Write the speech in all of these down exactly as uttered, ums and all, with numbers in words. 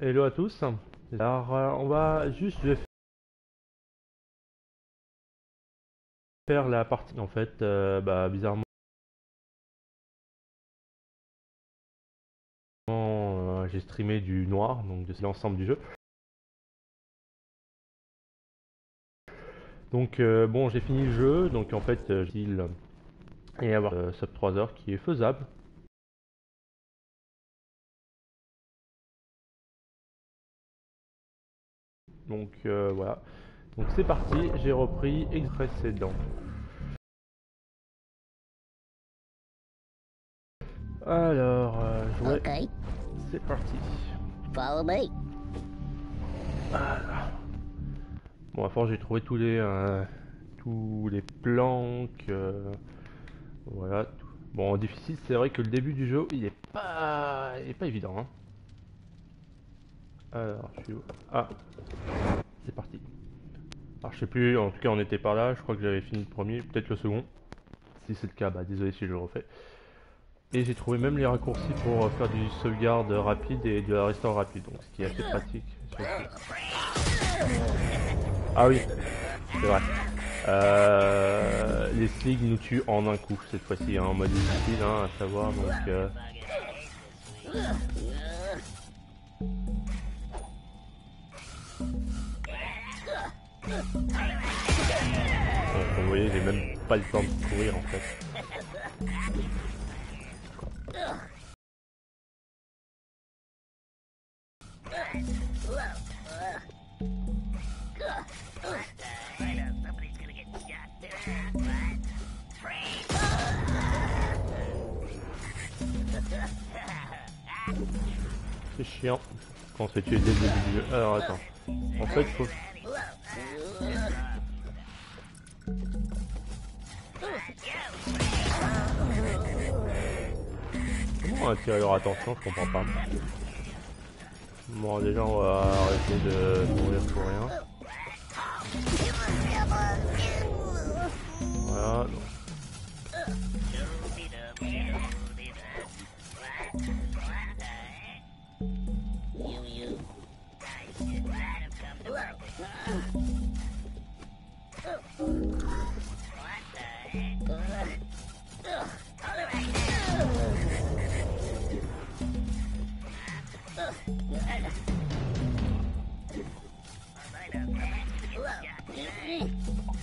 Hello à tous. Alors euh, on va juste je vais faire la partie en fait euh, bah, bizarrement euh, j'ai streamé du noir, donc de l'ensemble du jeu. Donc euh, bon, j'ai fini le jeu, donc en fait euh, j'ai il et avoir euh, sub trois heures qui est faisable. Donc euh, voilà, donc c'est parti, j'ai repris et précédent. Alors, euh, jouer, okay. C'est parti. Follow me. Voilà. Bon, à force j'ai trouvé tous les euh, tous les planques, euh, voilà. Tout. Bon, en difficile, c'est vrai que le début du jeu, il est pas, il est pas évident. Hein. Alors, je suis où? Ah, c'est parti. Alors, je sais plus, en tout cas, on était par là. Je crois que j'avais fini le premier, peut-être le second. Si c'est le cas, bah désolé si je le refais. Et j'ai trouvé même les raccourcis pour faire du sauvegarde rapide et de la restore rapide, donc ce qui est assez pratique. Ah oui, c'est vrai. Euh, les sligs nous tuent en un coup cette fois-ci, hein, en mode difficile, hein, à savoir. Donc. Euh... Donc, vous voyez, j'ai même pas le temps de courir en fait. C'est chiant quand on se fait tuer dès le début du jeu. Alors attends, en fait, faut. Comment attirer leur attention, je comprends pas. Bon, déjà on va arrêter de mourir pour rien. Voilà.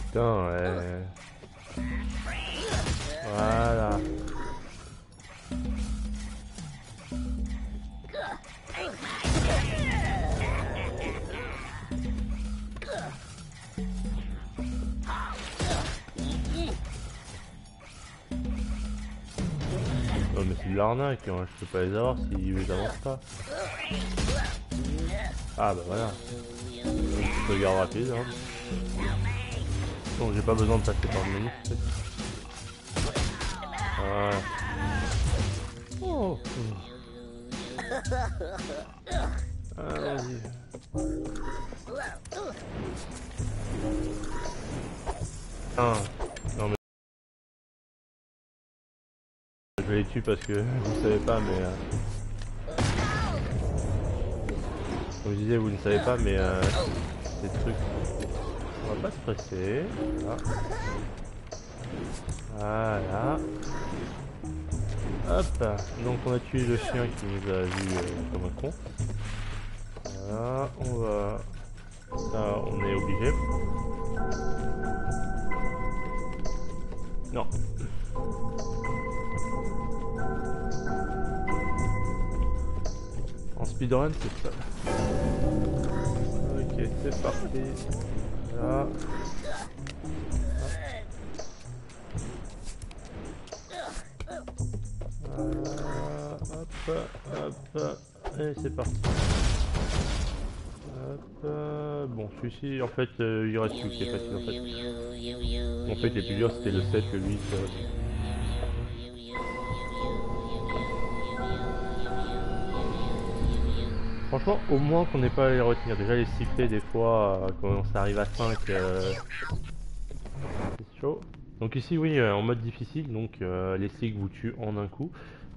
Putain, ouais. Voilà. Oh mais c'est de l'arnaque, hein. Je peux pas les avoir s'ils les avancent pas. Ah bah voilà. Sauvegarde rapide, hein. J'ai pas besoin de passer par le menu. Voilà. Oh. Ah, vas-y. Ah. Non mais je les tue parce que vous savez pas, mais euh... comme je disais, vous ne savez pas, mais euh... ces trucs. On va pas se presser. Voilà. Voilà. Hop. Donc on a tué le chien qui nous a vu euh, comme un con. Voilà. On va. Là, on est obligé. Non. En speedrun, c'est ça. Ok, c'est parti. Voilà. Voilà. Hop, hop, et c'est parti. Hop, bon, celui-ci en fait euh, il reste celui qui est facile en fait. En fait les plus durs c'était le sept, le huit. Euh... Franchement, au moins qu'on n'ait pas à les retenir. Déjà les siffler des fois, euh, quand on s'arrive à cinq, euh... c'est chaud. Donc ici oui, euh, en mode difficile, donc euh, les sligs vous tuent en un coup.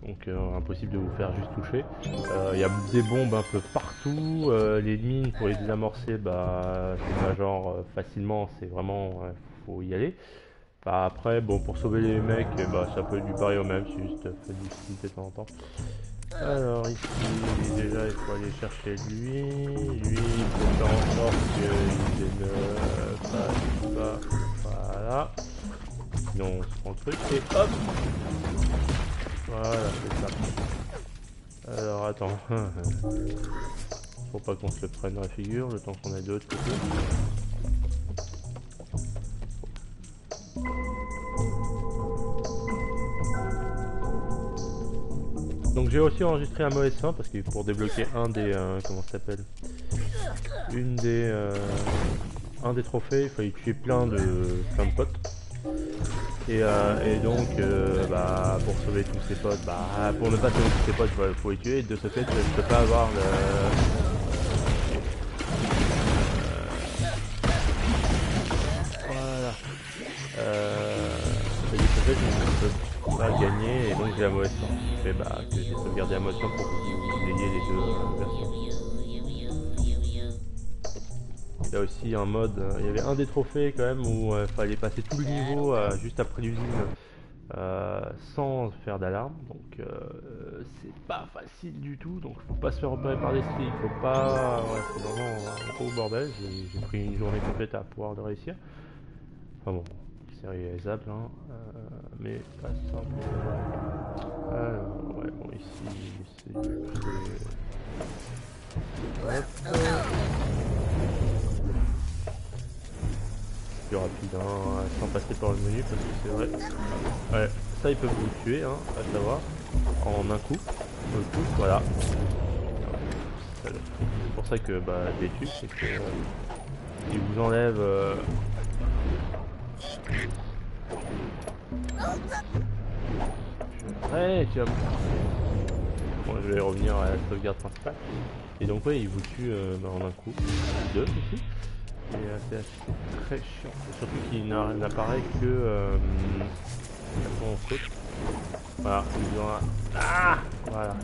donc euh, impossible de vous faire juste toucher. Il euh, y a des bombes un peu partout, euh, les mines pour les désamorcer, bah c'est pas genre euh, facilement, c'est vraiment euh, faut y aller. Bah, après bon, pour sauver les mecs, et bah ça peut être du pareil au même, c'est juste fait difficile de temps en temps. Alors ici déjà il faut aller chercher lui, lui pour faire en sorte qu'il ne passe pas, voilà, sinon on se prend le truc et hop, voilà c'est ça. Alors attends, faut pas qu'on se le prenne dans la figure le temps qu'on a de l'autre côté. Donc j'ai aussi enregistré un mauvais fin parce que pour débloquer un des euh, comment ça s'appelle, une des euh, un des trophées, il fallait tuer plein de plein de potes et, euh, et donc euh, bah pour sauver tous ses potes, bah pour ne pas sauver tous ses potes, il bah, faut les tuer. De ce fait, je ne peux pas avoir le euh, voilà. Euh, de ce fait, je ne peux va gagner et donc j'ai la mauvaise chance. Je fais bah que j'ai sauvegardé la mauvaise chance pour que vous ayez les deux euh, versions. Il y a aussi un mode, euh, il y avait un des trophées quand même où il euh, fallait passer tout le niveau euh, juste après l'usine euh, sans faire d'alarme, donc euh, c'est pas facile du tout, donc faut pas se faire repérer par des slips, faut pas, ouais c'est vraiment un gros bordel. J'ai pris une journée complète à pouvoir le réussir, enfin bon. Réalisable, hein, euh, mais pas simple. Alors, ouais, bon, ici, c'est. Plus rapide, hein, sans passer par le menu, parce que c'est vrai. Ouais, ça, ils peuvent vous tuer, hein, à savoir, en un coup. Un coup, voilà. C'est pour ça que, bah, des tues, c'est que. Euh, ils vous enlèvent. Euh, Ouais, tu vas... Bon, je vais revenir à la sauvegarde principale. Et donc, ouais, il vous tue euh, en un coup, deux ici. Et euh, c'est assez très chiant. Surtout qu'il n'apparaît que euh, quand on saute. Voilà, il y en a. Ah voilà.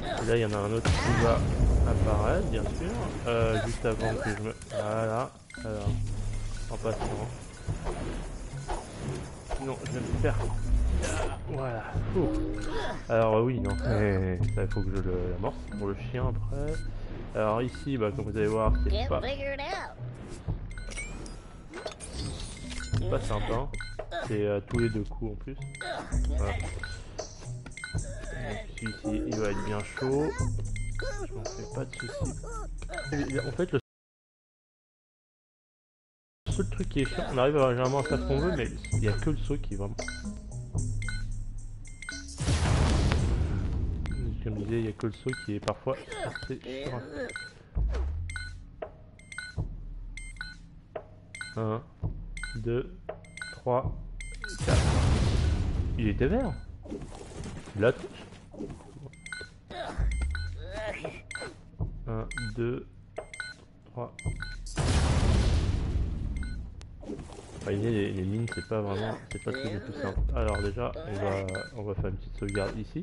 Et là, il y en a un autre qui va apparaître, bien sûr. Euh, juste avant que je me. Voilà. Alors. En passant. Non, je vais me faire. Voilà. Oh. Alors oui, non. Mais ça, il faut que je le l'amorce pour le chien après. Alors ici, bah, comme vous allez voir, c'est pas... pas simple. Hein. C'est euh, tous les deux coups en plus. Voilà. Ici, il va être bien chaud. Je m'en fais pas de soucis. En fait, le le truc qui est chiant, on arrive généralement à faire ce qu'on veut, mais il n'y a que le saut qui est vraiment. Comme je disais, il n'y a que le saut qui est parfois assez chiant. un, deux, trois, quatre. Il était vert. La touche. un, deux, trois. Les, les mines, c'est pas vraiment, c'est pas très tout simple. Alors déjà, on va, on va faire une petite sauvegarde ici.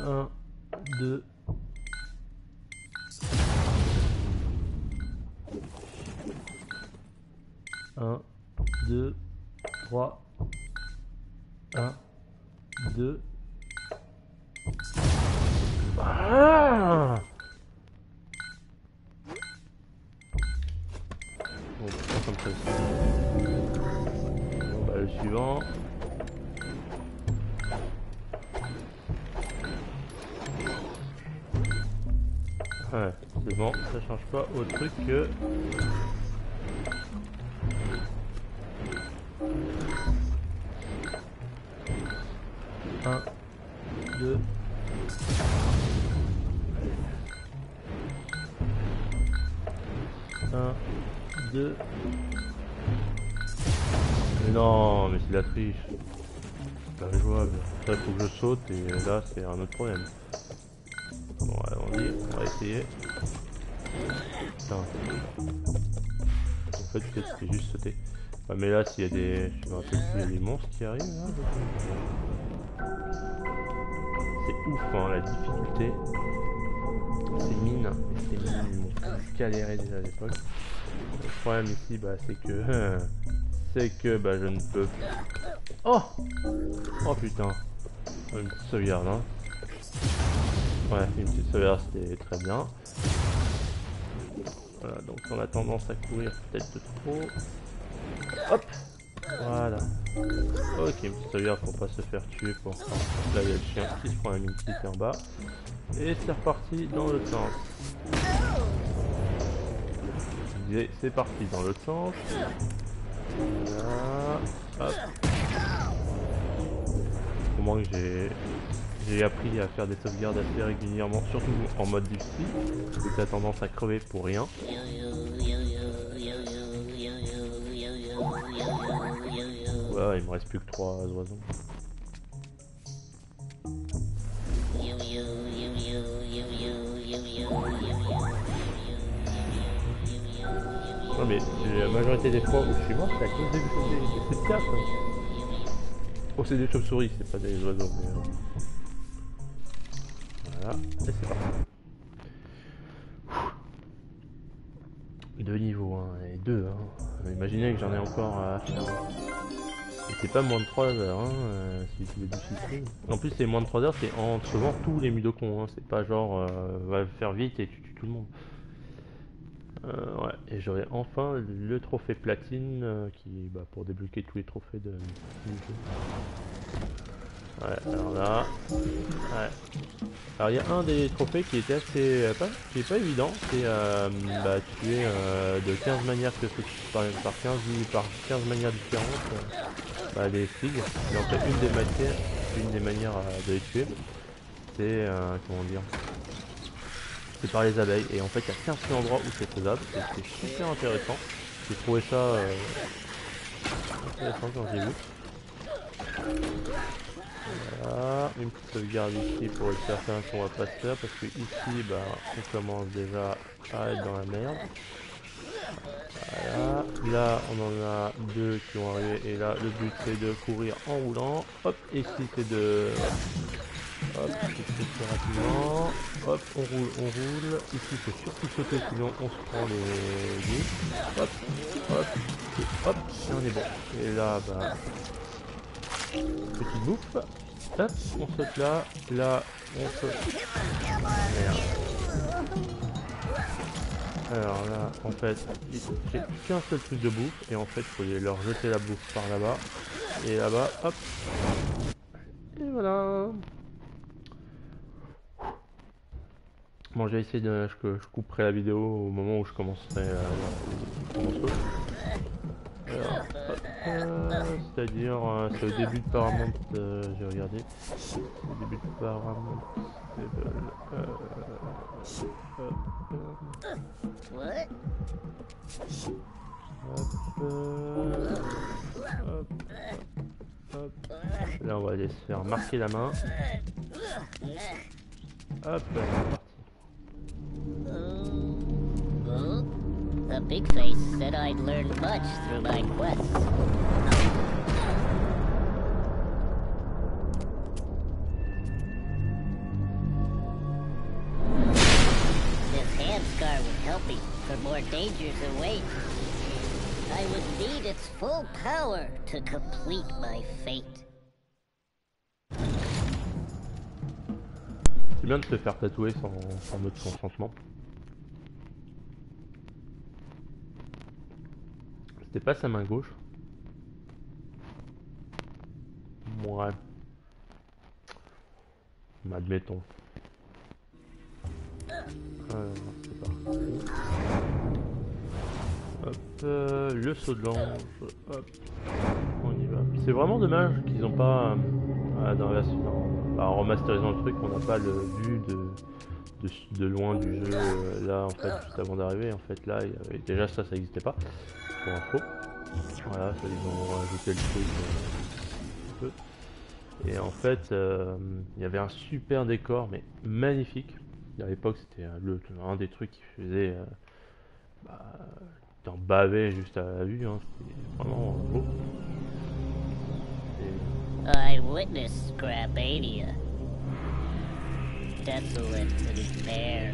un, deux. un, deux, trois. un, deux. Ah! Bon, bah, le suivant. Ouais, c'est bon, ça change pas au truc que. un, deux. un, deux. Mais non, mais c'est de la triche. C'est pas jouable. Ça, il faut que je saute et là, c'est un autre problème. Bon, allons-y, on va essayer. Putain. En fait, peut-être que c'est juste sauter. Ouais, mais là, s'il y a des. Je me rappelle plus, il y a des monstres qui arrivent là. C'est ouf hein, la difficulté. Ces mines, ces mines m'ont galéré déjà à l'époque. Le problème ici, bah, c'est que euh, c'est que bah, je ne peux plus. Oh oh putain, une petite sauvegarde hein. Ouais, une petite sauvegarde, c'était très bien. Voilà, donc on a tendance à courir peut-être trop. Hop, voilà. Ok, une petite sauvegarde pour pas se faire tuer pour ça. Là, il y a le chien qui se prend un mini petit en bas. Et c'est reparti dans l'autre sens. C'est parti dans l'autre sens. Voilà. Hop. Au moins que j'ai... J'ai appris à faire des sauvegardes assez régulièrement, surtout en mode difficile, parce que t'as tendance à crever pour rien. Ouais, il me reste plus que trois oiseaux. Non mais la majorité des fois où je suis mort, c'est à cause des chauves-souris. C'est ça. Oh, c'est des chauves-souris, c'est pas des oiseaux. Mais... Voilà, et c'est parti. Deux niveaux, un et deux. Hein. Imaginez que j'en ai encore à faire. C'est pas moins de trois heures, hein, euh, si tu veux difficile. En plus, c'est moins de trois heures, c'est en sauvant tous les mudokons. Hein. C'est pas genre, euh, va faire vite et tu tues tout le monde. Euh, ouais, et j'aurai enfin le trophée platine euh, qui, bah, pour débloquer tous les trophées de. Ouais, alors là, ouais. Alors il y a un des trophées qui était assez, pas, qui est pas évident, c'est euh, bah, tuer euh, de quinze manières que par, par quinze par quinze manières différentes, euh, bah, les figues. Et en fait, une des matières, une des manières euh, de les tuer, c'est euh, comment dire, c'est par les abeilles. Et en fait, il y a quinze endroits où c'est faisable, c'est super intéressant. J'ai trouvé ça euh, intéressant quand j'ai vu. Voilà, une petite sauvegarde ici pour être certain qu'on va pas se faire parce que ici bah on commence déjà à être dans la merde. Voilà, là on en a deux qui vont arriver et là le but c'est de courir en roulant. Hop, ici c'est de... Hop, c'est rapidement. Hop, on roule, on roule. Ici faut surtout sauter sinon on se prend les... Hop, hop, hop, et on est bon. Et là bah... Petite bouffe, hop, on saute là, là, on saute. Merde. Alors là, en fait, j'ai qu'un seul truc de bouffe, et en fait, il faut leur jeter la bouffe par là-bas, et là-bas, hop. Et voilà. Bon, j'ai essayé de... Je, je couperai la vidéo au moment où je commencerai euh, où on saute. Euh, C'est-à-dire, euh, c'est au début de Paramount, euh, j'ai regardé, au début de Paramount, euh, euh, euh, hop, euh, hop, hop, hop, là on va aller se faire marquer la main, hop, parti. The big face said I'd learned much through my quests. This hand scar would help me, for more dangers await. I would need its full power to complete my fate. C'est bien de se faire tatouer sans, sans notre consentement. C'était pas sa main gauche. Ouais. Admettons. Euh, c'est parti. Hop, euh, le saut de l'ange. Hop. On y va. C'est vraiment dommage qu'ils ont pas... Euh, dans la, en, en remasterisant le truc, on n'a pas le vu de... De, de loin du jeu euh, là en fait juste avant d'arriver en fait là il y avait déjà ça ça n'existait pas pour info. Voilà, ça, ils ont rajouté le truc euh, et en fait euh, il y avait un super décor mais magnifique à l'époque, c'était le un des trucs qui faisait euh, bah, t'en bavais juste à la vue hein. C'était vraiment beau. I witnessed Scrapania. desolate to despair.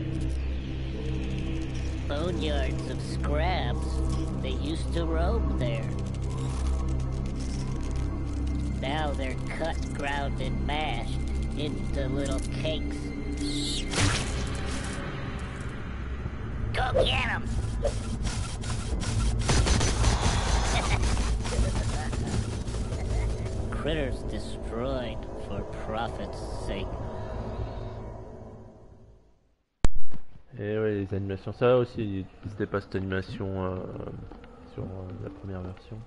Boneyards of scraps, they used to roam there. Now they're cut, ground, and mashed into little cakes. Go get 'em! Critters destroyed for profit's sake. Et oui, les animations, ça aussi, c'était pas cette animation euh, sur euh, la première version.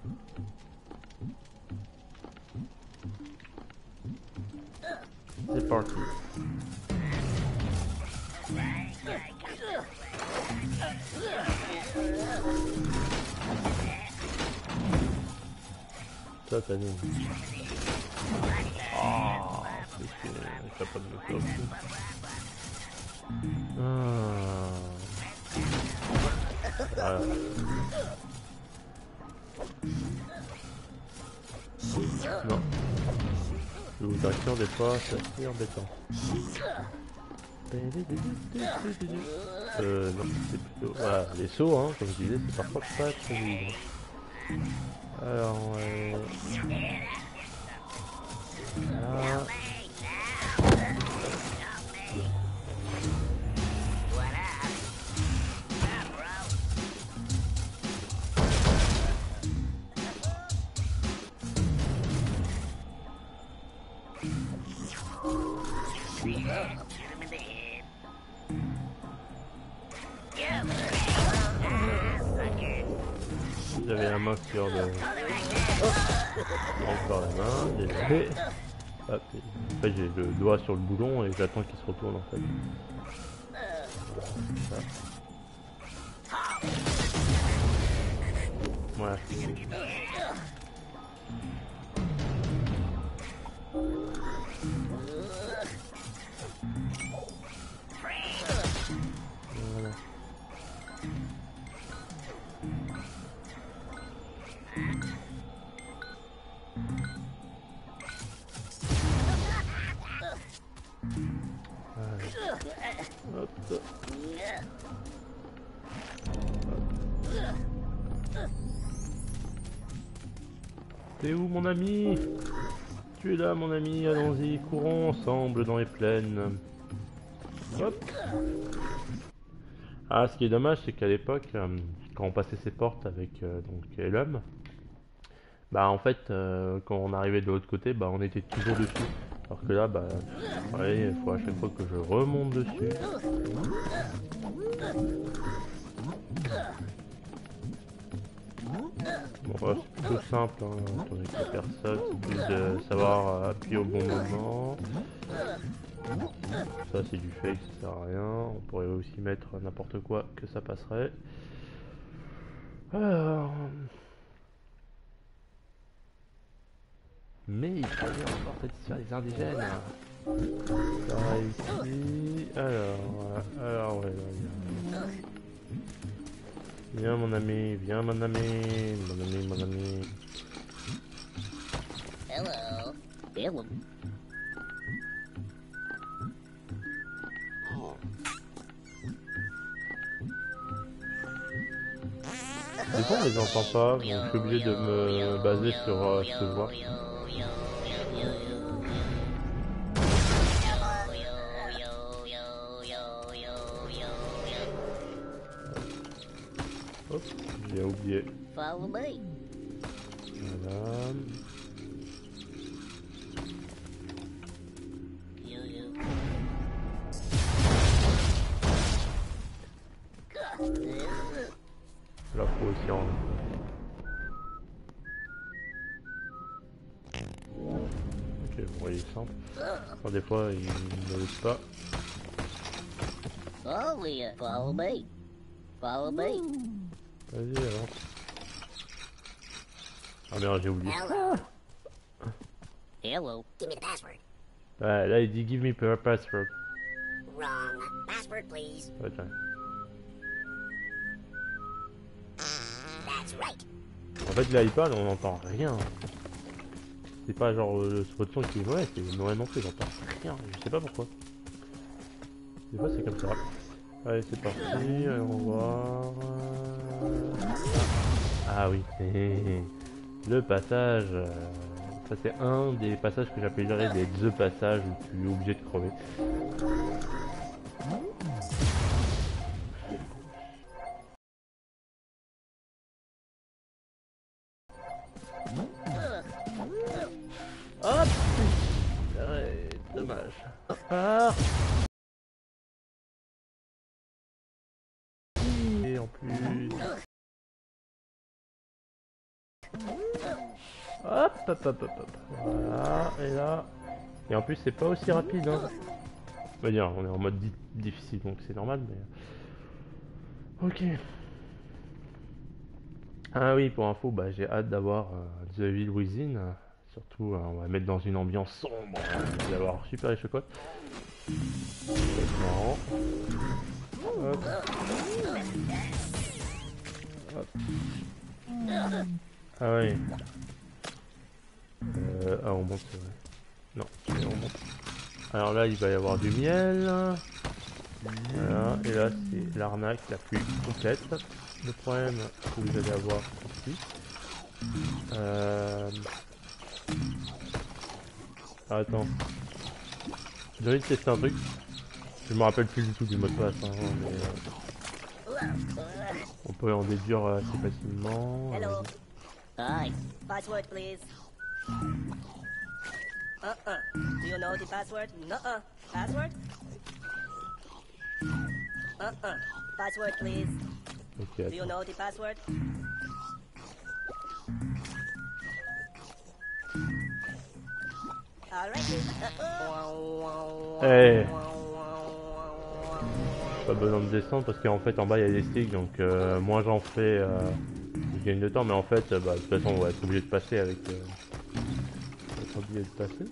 C'est parti. Ça, t'as dit. Ah, c'est que ça pas de méthode. Ah. Voilà. Non. Je vous assure des fois, c'est embêtant. Euh, non, c'est plutôt... Voilà, les sauts, hein, comme je disais, c'est parfois pas très vite. Alors, euh... voilà. J'avais la main sur le... Encore la main, j'ai fait... Hop, en fait j'ai le doigt sur le boulon et j'attends qu'il se retourne en fait. Voilà. T'es où mon ami? Tu es là mon ami, allons-y, courons ensemble dans les plaines. Hop. Ah, ce qui est dommage, c'est qu'à l'époque, euh, quand on passait ces portes avec euh, donc l'homme, bah en fait, euh, quand on arrivait de l'autre côté, bah on était toujours dessus. Alors que là, bah, il faut à chaque fois que je remonte dessus. Bon, c'est plutôt simple, hein, attendez que la personne puisse de savoir appuyer au bon moment. Ça c'est du fake, ça sert à rien. On pourrait aussi mettre n'importe quoi que ça passerait. Alors... Mais il fallait encore satisfaire les indigènes. Ça va ici. Alors, alors ouais, là, viens mon ami, viens mon ami, mon ami, mon ami. Hello, Bill. Des fois on les entend pas, donc je suis obligé de me baser sur euh, ce voix. Hop, j'ai oublié. Follow me. Voilà. La potion. Ok, bon, il est simple. Enfin, des fois, il ne le laisse pas. Follow me. Follow me. Vas-y alors. Ah merde, j'ai oublié. Hello. Hello. Give me the password. Ouais, là il dit give me your password. Wrong. Password please. Okay. That's right. En fait là il parle, on n'entend rien. C'est pas genre le spot son qui est mauvais, c'est mauvais non plus, j'entends rien, je sais pas pourquoi. Des fois c'est comme ça. Allez c'est parti, allons voir... Ah oui, le passage... Ça c'est un des passages que j'appellerais des The Passages où tu es obligé de crever. Hop, dommage. Ah. Et en plus. Hop, hop, hop, hop, hop. Voilà, et là. Et en plus, c'est pas aussi rapide, hein. On va dire, on est en mode di difficile, donc c'est normal, mais. Ok. Ah oui, pour info, bah, j'ai hâte d'avoir euh, The Evil Within. Surtout, hein, on va mettre dans une ambiance sombre. Vous allez avoir super les chocottes. C'est marrant. Hop. Hop. Ah oui. Euh, ah, on monte, ouais. Non, on monte. Alors là, il va y avoir du miel. Voilà, et là, c'est l'arnaque la plus complète. Le problème que vous allez avoir ici. Euh... Ah, attends. J'ai envie de tester un truc. Je me rappelle plus du tout du mot de passe. Hein, mais, euh... On peut en déduire assez facilement. Hello. Hi. Password, please. Uh-uh. Do you know the password? Nuh-uh. Password? Uh-uh. Password, please. Okay, do you know the password? Alright. Uh-uh. Hey. Pas besoin de descendre parce qu'en fait en bas il y a des sticks, donc euh, moins j'en fais, euh, je gagne de temps, mais en fait bah, de toute façon on va être obligé de passer avec... Euh... de passer.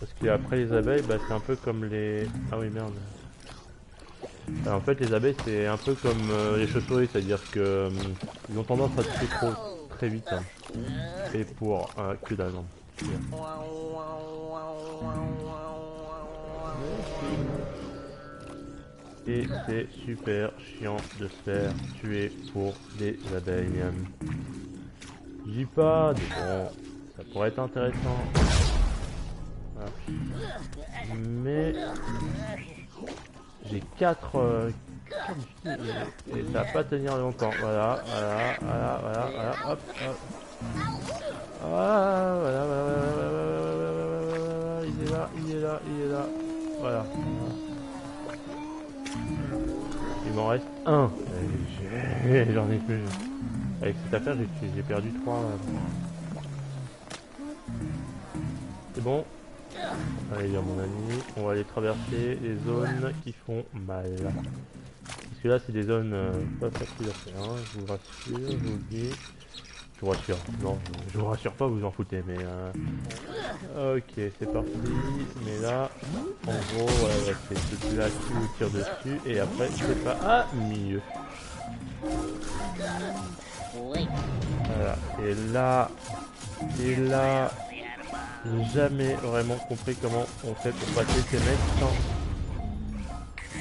Parce qu'après les abeilles, bah, c'est un peu comme les... Ah oui merde. Alors, en fait les abeilles c'est un peu comme euh, les chauves-souris, c'est-à-dire que euh, ils ont tendance à tuer trop très vite. Hein. Et pour euh, que dalle. Et c'est super chiant de se faire tuer pour des abeilles. Je dis pas, mais bon, ça pourrait être intéressant. Ah. Mais j'ai quatre euh, et ça va pas tenir longtemps. Voilà, voilà, voilà, voilà, voilà, hop, hop. Ah, voilà, voilà, voilà, voilà, voilà, voilà, voilà, voilà, voilà, voilà, il est là, il est là, il est là, voilà. Il m'en reste un. J'en ai plus. Avec cette affaire, j'ai perdu trois. C'est bon. Allez, viens mon ami. On va aller traverser les zones qui font mal. Parce que là, c'est des zones euh, pas faciles à faire. Hein. Je vous rassure, je vous dis. Je vous rassure. Non, je vous rassure pas, vous vous en foutez. Mais euh... ok, c'est parti. Mais là, en gros, voilà, ouais, c'est celui-là qui vous tire dessus. Et après, c'est pas à milieu. Voilà, et là, et là, j'ai jamais vraiment compris comment on fait pour passer ces mecs sans,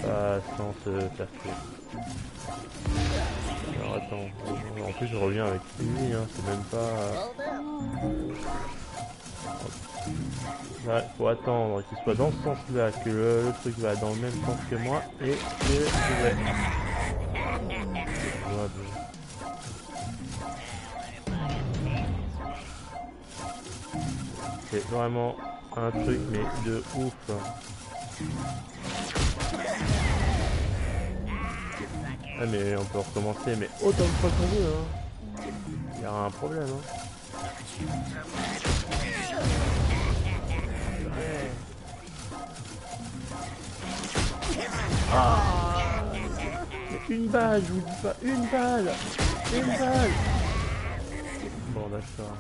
euh, sans se faire tuer. Alors attends, en plus je reviens avec lui, hein, c'est même pas... Ouais, faut attendre qu'il soit dans ce sens-là, que le, le truc va dans le même sens que moi, et que je vais... Ouais, c'est vraiment un truc mais de ouf. Ah mais on peut recommencer mais autant de fois qu'on veut hein. Il y aura un problème hein. Ah, une balle, je vous dis pas, une balle, une balle. Bon d'accord.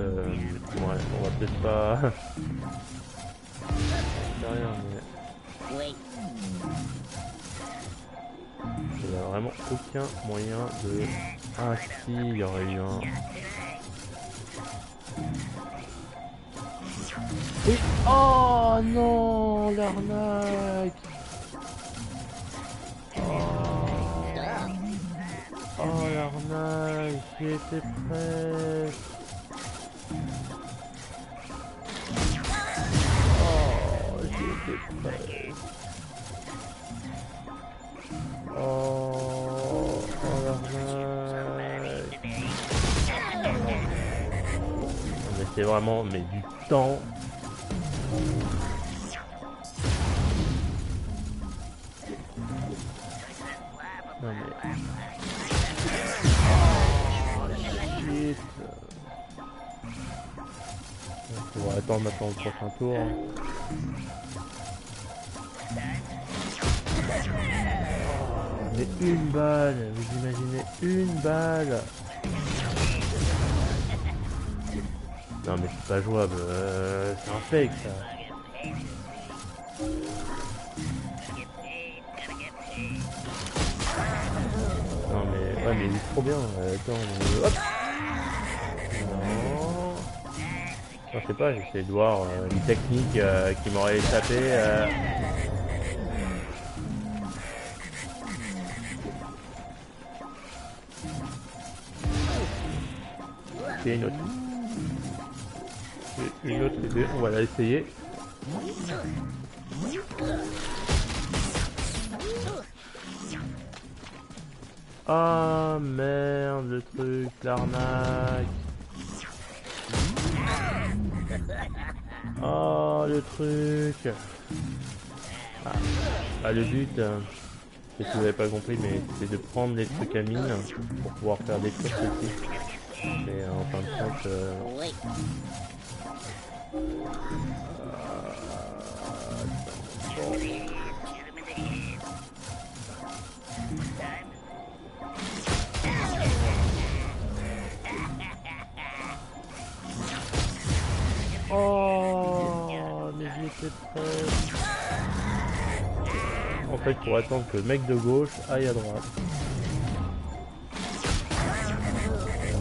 Euh, ouais, on va peut-être pas... C'est rien, mais... Il n'y a vraiment aucun moyen de... Ah si, il y aurait eu un... Oui. Oh non, l'arnaque. Oh, oh l'arnaque, j'y étais presque. Oh, j'y étais presque. Oh, oh l'arnaque. On était vraiment, mais du temps. Non mais... Oh, shit. On va attendre maintenant le prochain tour. Mais une balle, vous imaginez une balle. Non mais c'est pas jouable, euh, c'est un fake ça. Non mais ouais mais il est trop bien. Attends, on... hop. Non. Non je sais pas, j'essaie de voir euh, une technique euh, qui m'aurait échappé. Euh... C'est une autre. C'est une autre les deux. On va la essayer. Ah merde le truc, l'arnaque. Ah le truc. Ah, ah le but, si vous n'avez pas compris, mais c'est de prendre les trucs à mine pour pouvoir faire des trucs aussi. Mais en fin de compte... Euh... Oh, mais j'étais prêt. En fait, pour attendre que le mec de gauche aille à droite.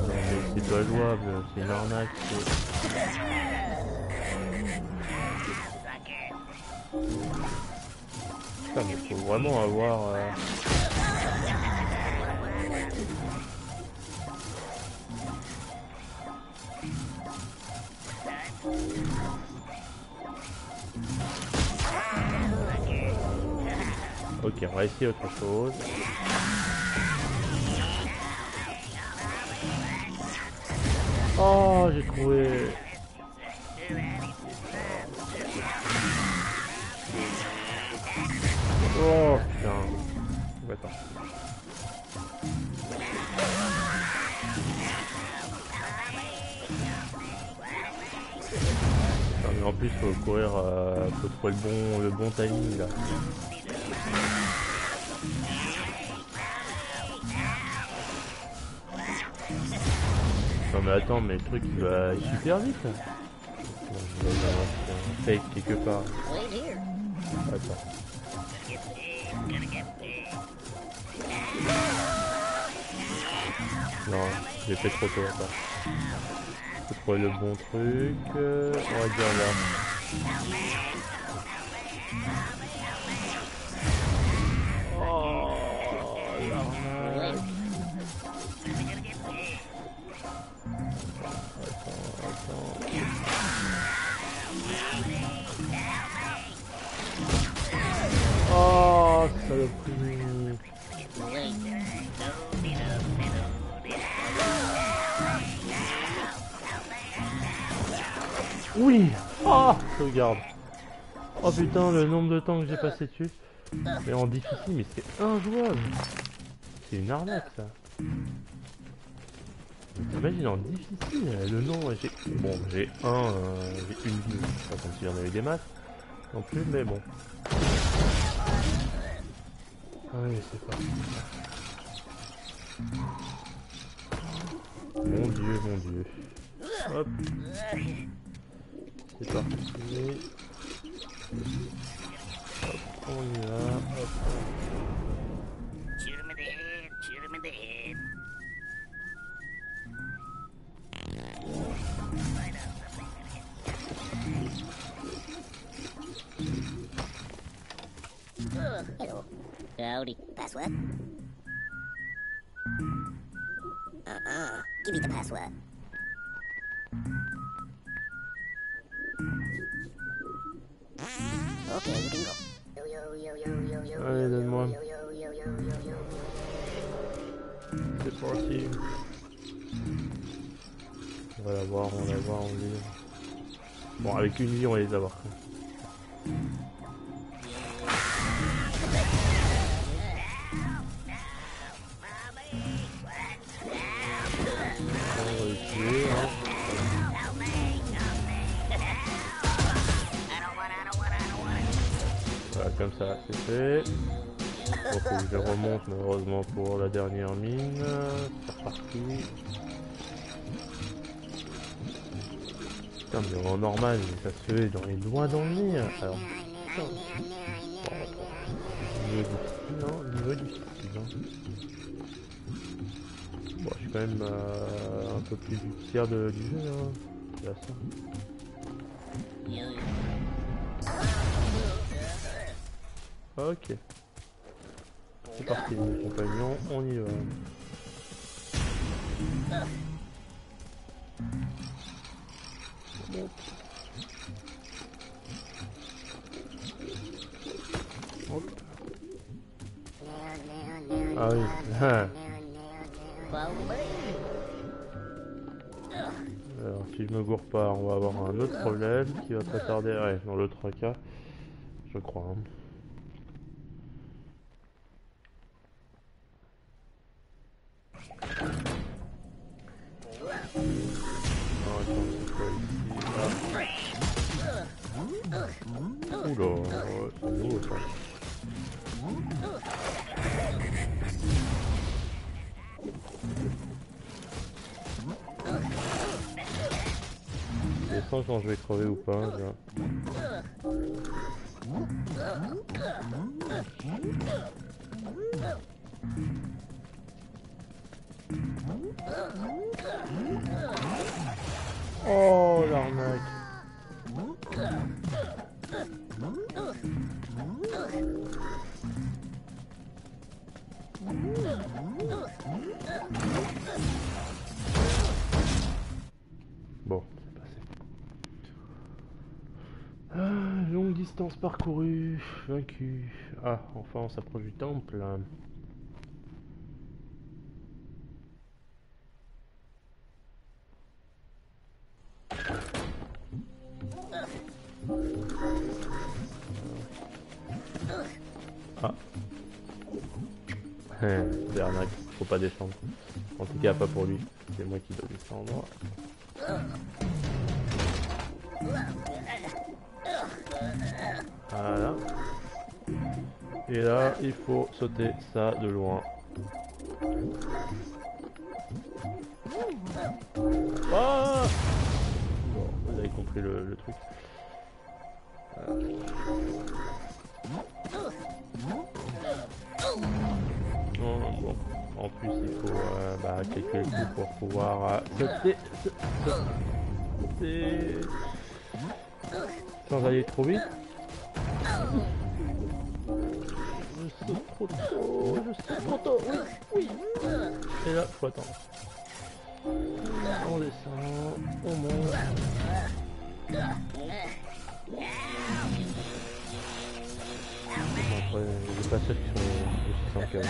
Mais c'est pas jouable, c'est une arnaque. Putain, mais faut vraiment avoir... Euh... Ok, on va essayer autre chose. Oh, j'ai trouvé. Oh putain. Attends. Non, mais en plus, faut courir, euh, faut trouver le bon, le bon timing là. Non mais attends, mais le truc il va super vite. Bon, je vais avoir un fake quelque part. Attends. Non, j'ai fait trop tôt. Faut trouver le bon truc. Euh, on va dire là. Oh, l'arnaque. Attends, attends. Oh, saloperie. Oui. Oh, regarde. Oh putain, le nombre de temps que j'ai passé dessus. Mais en difficile, mais c'est injouable. C'est une arnaque ça. T'imagines en difficile, le nom, j'ai... Bon, j'ai un, euh, j'ai une, deux, je sais pas si j'en avais des masses non plus, mais bon. Ah oui, je sais pas. Mon dieu, mon dieu. Hop. C'est parti. On y va, hop. Oh, hello. Howdy. Password? Uh-uh. Give me the password. Okay, you can go. Yo, yo, yo, yo, yo, yo, allez, donne-moi. Yo, yo, yo, yo, yo, yo. C'est parti. On va l'avoir, on va l'avoir, on vit. Bon, avec une vie, on va les avoir. Comme ça, c'est fait. Bon, faut que je remonte malheureusement pour la dernière mine. C'est reparti. Putain, mais en normal, ça se fait dans les loin dans le mire. Alors, putain. Niveau difficile, niveau difficile. Bon, je suis quand même euh, un peu plus du tiers de, du jeu, hein. C'est là, ça. Ok. C'est parti mon compagnon, on y va. Hop. Ah oui. Alors si je me gourre pas, on va avoir un autre problème qui va très tarder. Ouais, dans l'autre cas, je crois. Hein. Quand je vais crever ou pas, là. Oh l'arnaque. Bon. Longue distance parcourue, vaincu. Ah, enfin on s'approche du temple. Ah. C'est arnaque, faut pas descendre. En tout cas pas pour lui, c'est moi qui dois descendre. Voilà. Et là, il faut sauter ça de loin. Ah, bon, vous avez compris le, le truc. Voilà. Non, non, bon. En plus, il faut euh, bah, calculer le coup pour pouvoir euh, sauter, sauter sans aller trop vite. Je saute trop tôt, je saute trop tôt, oui, oui. Et là, faut attendre. On descend, on monte. Après, les passages qui sont aussi sans cas.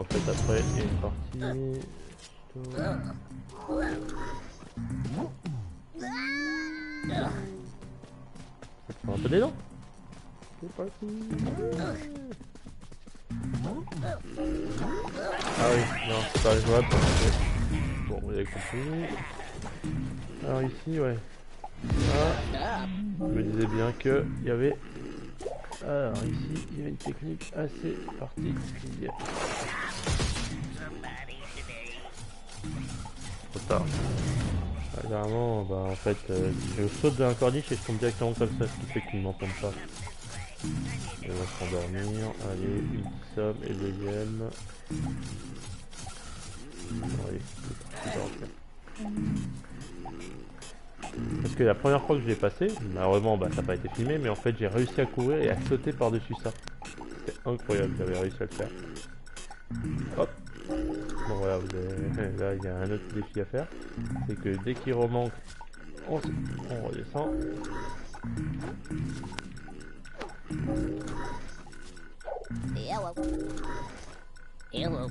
En fait, après, il y a une partie. Faut un peu des dents. C'est parti. Ah oui, non, c'est pas jouable. Bon, vous avez compris. Alors, ici, ouais. Ah, je me disais bien qu'il y avait. Alors, ici, il y a une technique assez particulière. Trop tard. Généralement, bah en fait, euh, je saute d'un corniche et je tombe directement comme ça, ce qui fait qu'il m'entend pas. On va se rendormir. Allez, une somme et le deuxième. Allez, parce que la première fois que je l'ai passé, malheureusement bah, ça n'a pas été filmé, mais en fait j'ai réussi à courir et à sauter par-dessus ça. C'était incroyable, j'avais réussi à le faire. Hop. Bon voilà, vous avez... là il y a un autre défi à faire. C'est que dès qu'il remanque, on... on redescend. Hello. Hello.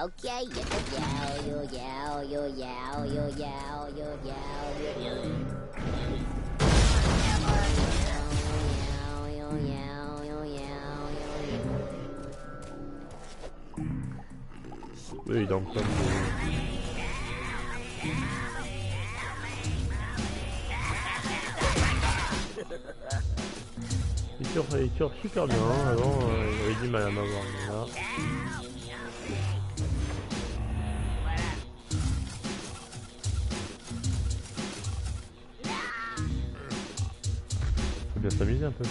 Okay, you yow, you yow, you yow, you yow, you yow, you yow, you yow, you yow. Oui, donc comme il tire, il tire super bien, hein. Avant euh, il avait du mal à m'avoir, mais là... Faut bien s'amuser un peu.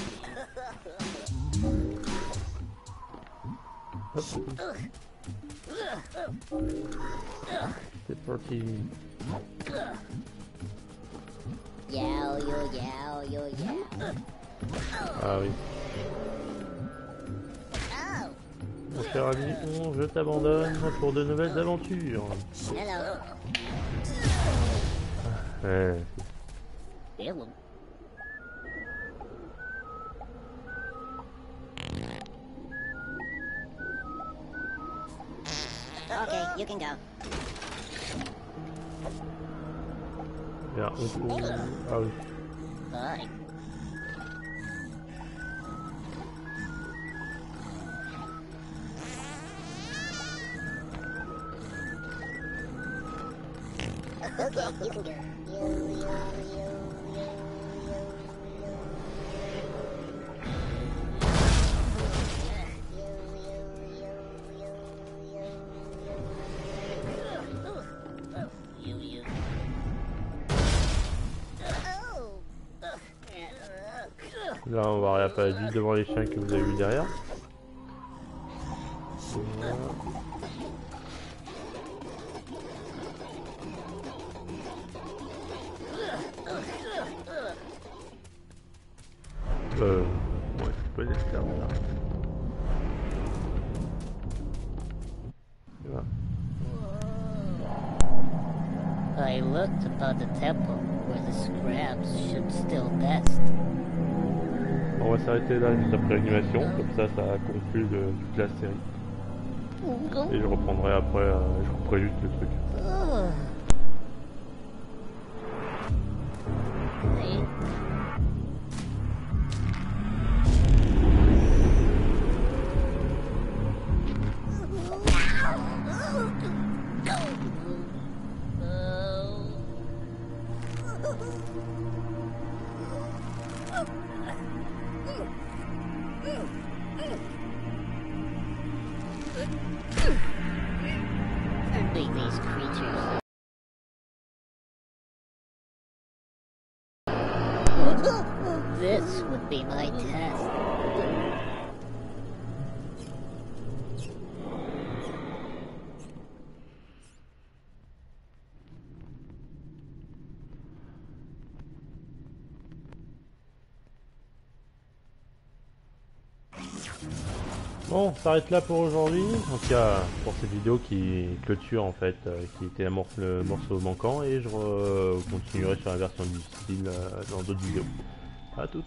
Hop. C'est parti. Ah oui. Mon cher ami, on, je t'abandonne pour de nouvelles aventures. Ouais. Okay, you can go. Yeah, on... ah oui. Bye. Okay, you can go. You, you, you. Là on va réapparaître juste devant les chiens que vous avez vu derrière. Voilà. Euh... Ouais, je peux les faire là. Voilà. I looked about the temple where the scraps should still best. On va s'arrêter là juste après l'animation, comme ça ça conclut de, toute la série. Et je reprendrai après, euh, je couperai juste le truc. This would be my test. Bon, on s'arrête là pour aujourd'hui, en tout cas pour cette vidéo qui clôture en fait, euh, qui était la mor le morceau manquant, et je continuerai sur la version du style euh, dans d'autres vidéos. À toutes.